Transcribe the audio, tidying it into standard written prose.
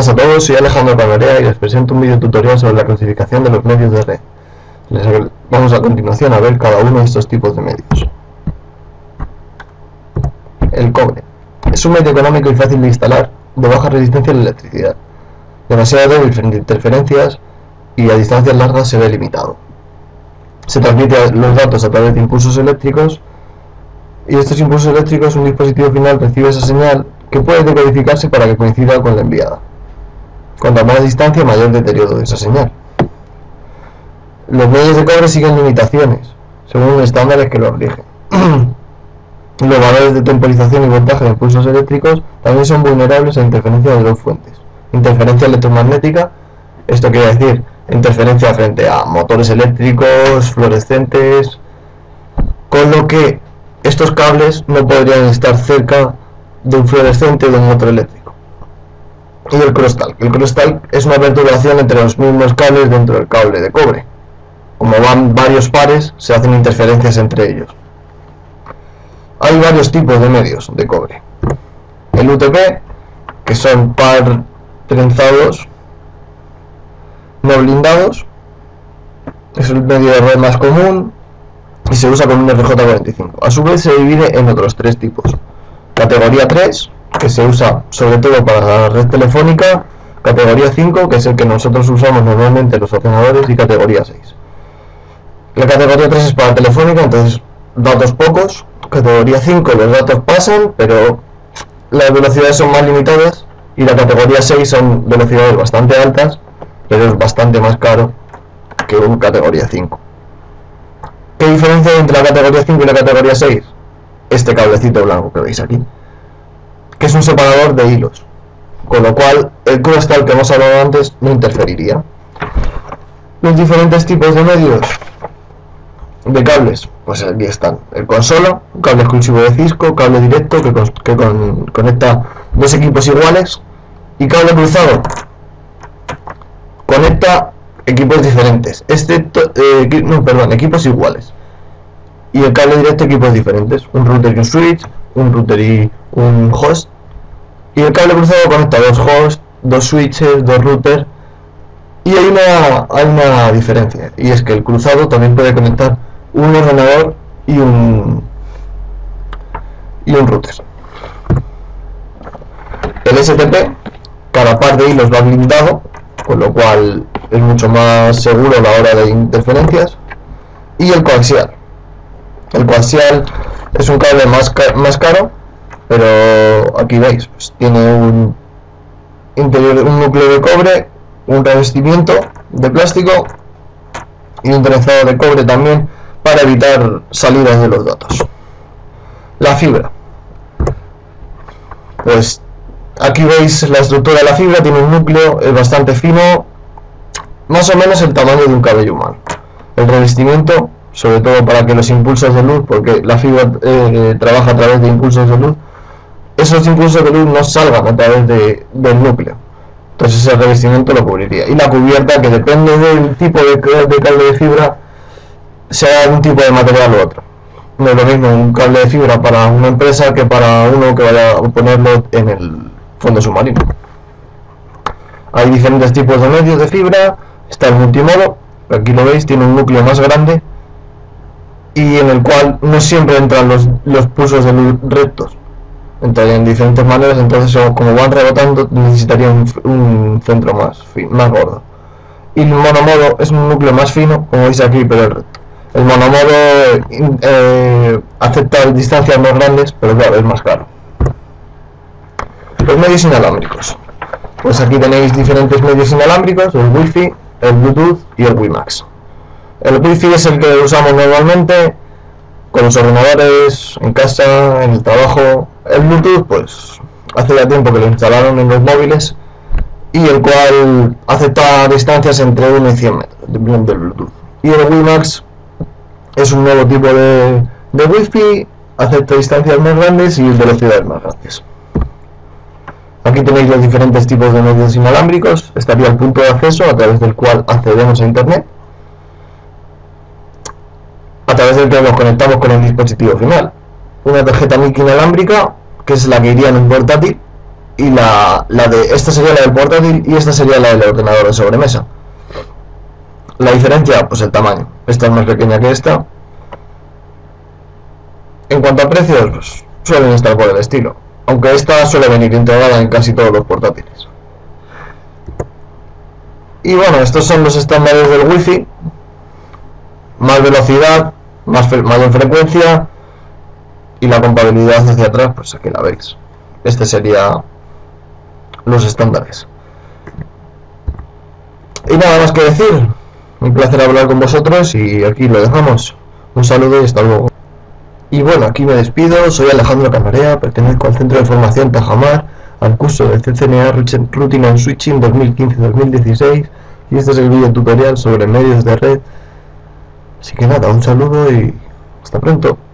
Buenas a todos, soy Alejandro Canorea y les presento un video tutorial sobre la clasificación de los medios de red. Vamos a continuación a ver cada uno de estos tipos de medios. El cobre. Es un medio económico y fácil de instalar, de baja resistencia a la electricidad. Demasiado débil frente a interferencias y a distancias largas se ve limitado. Se transmite los datos a través de impulsos eléctricos y estos impulsos eléctricos, un dispositivo final recibe esa señal que puede decodificarse para que coincida con la enviada. Cuanta más distancia, mayor deterioro de esa señal. Los medios de cobre siguen limitaciones, según los estándares que los rigen. Los valores de temporización y voltaje de impulsos eléctricos también son vulnerables a interferencia de dos fuentes. Interferencia electromagnética, esto quiere decir interferencia frente a motores eléctricos, fluorescentes, con lo que estos cables no podrían estar cerca de un fluorescente o de un motor eléctrico. Y el crosstalk. El crosstalk es una perturbación entre los mismos cables dentro del cable de cobre. Como van varios pares, se hacen interferencias entre ellos. Hay varios tipos de medios de cobre. El UTP, que son par trenzados no blindados, es el medio de red más común y se usa con un RJ45. A su vez se divide en otros tres tipos. Categoría 3, que se usa sobre todo para la red telefónica, categoría 5, que es el que nosotros usamos normalmente en los ordenadores, y categoría 6. La categoría 3 es para telefónica, entonces datos pocos. Categoría 5, los datos pasan, pero las velocidades son más limitadas, y la categoría 6 son velocidades bastante altas, pero es bastante más caro que un categoría 5. ¿Qué diferencia hay entre la categoría 5 y la categoría 6? Este cablecito blanco que veis aquí, que es un separador de hilos, con lo cual el crosstalk que hemos hablado antes no interferiría. Los diferentes tipos de medios de cables, pues aquí están: el consola, un cable exclusivo de Cisco, cable directo que conecta dos equipos iguales, y cable cruzado, conecta equipos diferentes, equipos iguales. Y el cable directo, equipos diferentes, un router y un switch, un router y un host. Y el cable cruzado conecta dos hosts, dos switches, dos routers. Y hay una diferencia, y es que el cruzado también puede conectar un ordenador y un router. El STP, cada par de hilos va blindado, con lo cual es mucho más seguro a la hora de interferencias. Y el coaxial. El coaxial es un cable más caro, pero aquí veis, pues tiene un interior, un núcleo de cobre, un revestimiento de plástico y un trenzado de cobre también para evitar salidas de los datos. La fibra. Pues aquí veis la estructura de la fibra, tiene un núcleo, es bastante fino, más o menos el tamaño de un cabello humano. El revestimiento, sobre todo para que los impulsos de luz, porque la fibra trabaja a través de impulsos de luz, esos impulsos de luz no salgan a través del núcleo, entonces ese revestimiento lo cubriría. Y la cubierta, que depende del tipo de cable de fibra, sea un tipo de material u otro. No es lo mismo un cable de fibra para una empresa que para uno que vaya a ponerlo en el fondo submarino. Hay diferentes tipos de medios de fibra. Está el multimodo, aquí lo veis, tiene un núcleo más grande y en el cual no siempre entran los pulsos de luz rectos, entran en diferentes maneras, entonces como van rebotando necesitaría un centro más gordo. Y el monomodo es un núcleo más fino, como veis aquí, pero es recto. El monomodo acepta distancias más grandes, pero claro, es más caro. Los medios inalámbricos. Pues aquí tenéis diferentes medios inalámbricos: el Wi-Fi, el Bluetooth y el WiMAX. El Wi-Fi es el que usamos normalmente con los ordenadores, en casa, en el trabajo. El Bluetooth, pues hace ya tiempo que lo instalaron en los móviles, y el cual acepta distancias entre 1 y 100 metros, dependiendo del Bluetooth. Y el WiMAX es un nuevo tipo de Wi-Fi, acepta distancias más grandes y velocidades más grandes. Aquí tenéis los diferentes tipos de medios inalámbricos. Estaría el punto de acceso a través del cual accedemos a internet, a través del que nos conectamos con el dispositivo final. Una tarjeta MIC inalámbrica, que es la que iría en un portátil, y esta sería la del portátil y esta sería la del ordenador de sobremesa. La diferencia, pues el tamaño. Esta es más pequeña que esta. En cuanto a precios, pues, suelen estar por el estilo, aunque esta suele venir integrada en casi todos los portátiles. Y bueno, estos son los estándares del Wi-Fi. Más velocidad, mayor frecuencia, y la compatibilidad hacia atrás, pues aquí la veis. Este sería los estándares. Y nada más que decir. Un placer hablar con vosotros y aquí lo dejamos. Un saludo y hasta luego. Y bueno, aquí me despido. Soy Alejandro Canorea, pertenezco al Centro de Formación Tajamar, al curso de CCNA Routing&Switching 2015-2016, y este es el vídeo tutorial sobre medios de red. Así que nada, un saludo y hasta pronto.